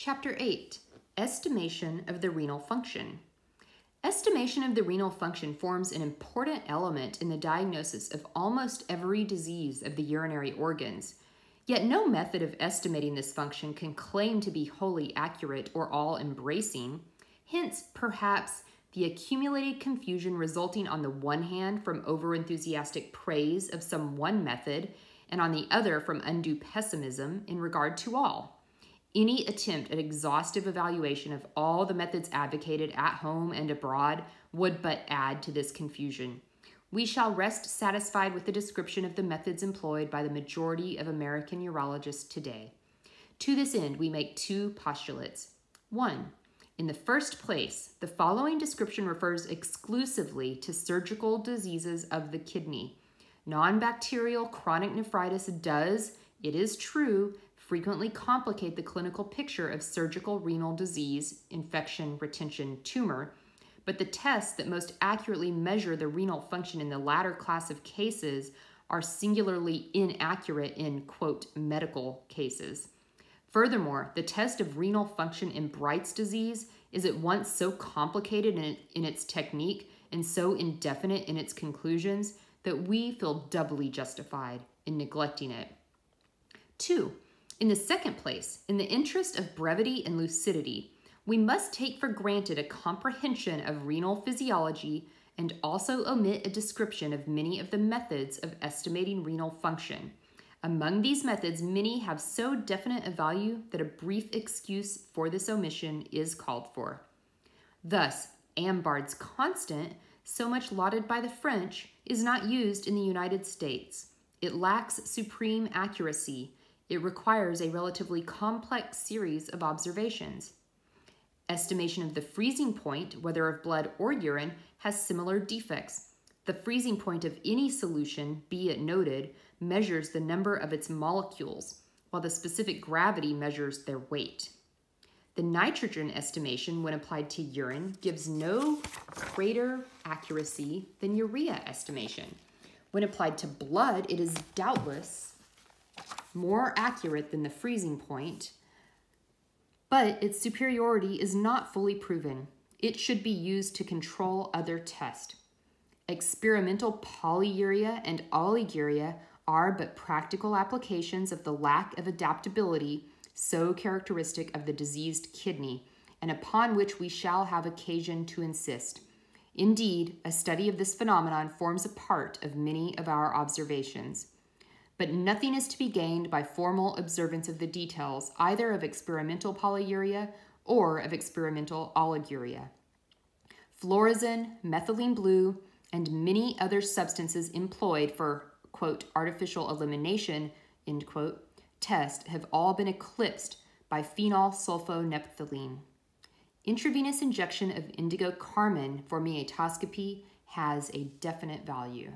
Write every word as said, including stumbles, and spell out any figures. Chapter eight, Estimation of the Renal Function. Estimation of the renal function forms an important element in the diagnosis of almost every disease of the urinary organs, yet no method of estimating this function can claim to be wholly accurate or all-embracing, hence perhaps the accumulated confusion resulting on the one hand from overenthusiastic praise of some one method and on the other from undue pessimism in regard to all. Any attempt at exhaustive evaluation of all the methods advocated at home and abroad would but add to this confusion. We shall rest satisfied with the description of the methods employed by the majority of American urologists today. To this end, we make two postulates. One, in the first place, the following description refers exclusively to surgical diseases of the kidney. Non-bacterial chronic nephritis does, it is true, frequently complicate the clinical picture of surgical renal disease, infection, retention, tumor, but the tests that most accurately measure the renal function in the latter class of cases are singularly inaccurate in, quote, medical cases. Furthermore, the test of renal function in Bright's disease is at once so complicated in, in its technique and so indefinite in its conclusions that we feel doubly justified in neglecting it. Two, in the second place, in the interest of brevity and lucidity, we must take for granted a comprehension of renal physiology and also omit a description of many of the methods of estimating renal function. Among these methods, many have so definite a value that a brief excuse for this omission is called for. Thus, Ambard's constant, so much lauded by the French, is not used in the United States. It lacks supreme accuracy. It requires a relatively complex series of observations. Estimation of the freezing point, whether of blood or urine, has similar defects. The freezing point of any solution, be it noted, measures the number of its molecules, while the specific gravity measures their weight. The nitrogen estimation, when applied to urine, gives no greater accuracy than urea estimation. When applied to blood, it is doubtless more accurate than the freezing point, but its superiority is not fully proven. It should be used to control other tests. Experimental polyuria and oliguria are but practical applications of the lack of adaptability so characteristic of the diseased kidney, and upon which we shall have occasion to insist. Indeed, a study of this phenomenon forms a part of many of our observations. But nothing is to be gained by formal observance of the details, either of experimental polyuria or of experimental oliguria. Fluorazin, methylene blue, and many other substances employed for, quote, artificial elimination, end quote, test have all been eclipsed by phenol sulfonephthalene. Intravenous injection of indigo carmine for meatoscopy has a definite value.